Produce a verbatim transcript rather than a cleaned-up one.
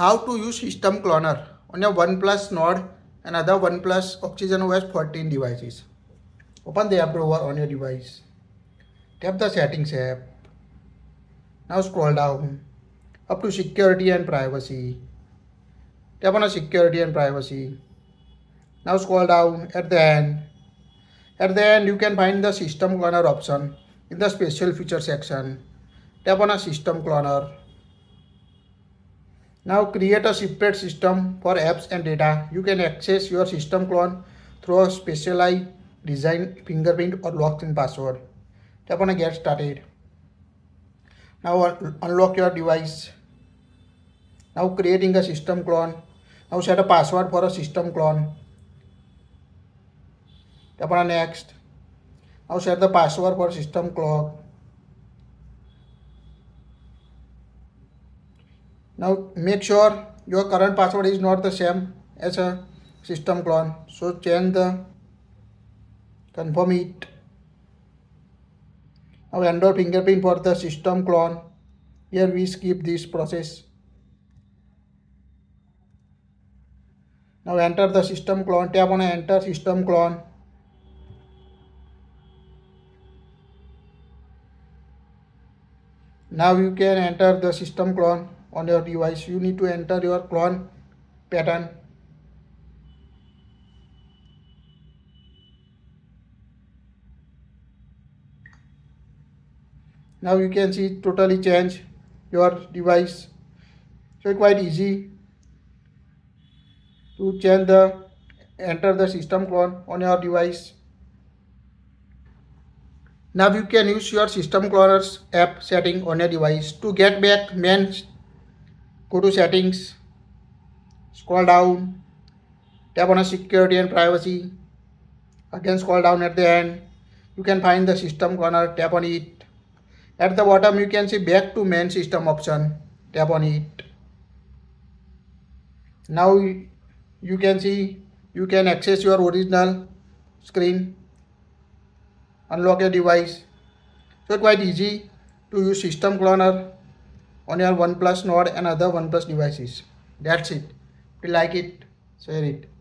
how to use system cloner on your OnePlus Nord and other OnePlus Oxygen O S fourteen devices. Open the app drawer on your device. Tap the settings app. Now scroll down up to security and privacy. Tap on security and privacy. Now scroll down at the end. At the end you can find the system cloner option in the special feature section. Tap on a system cloner. Now create a separate system for apps and data. You can access your system clone through a specialized design, fingerprint or locked-in password. Tap on get started. Now un unlock your device. Now creating a system clone. Now set a password for a system clone. Tap on next. Now set the password for system clone. Now make sure your current password is not the same as a system clone. So change the, confirm it. Now enter fingerprint for the system clone. Here we skip this process. Now enter the system clone. Tap on enter system clone. Now you can enter the system clone on your device. You need to enter your clone pattern. Now you can see totally change your device. So it's quite easy to change the enter the system clone on your device. Now you can use your system cloner's app setting on your device. To get back main, go to settings, scroll down, tap on security and privacy, again scroll down at the end. You can find the system cloner, tap on it. At the bottom you can see back to main system option, tap on it. Now you can see you can access your original screen, unlock your device. So it's quite easy to use system cloner on your OnePlus Nord and other OnePlus devices. That's it. If you like it, share it.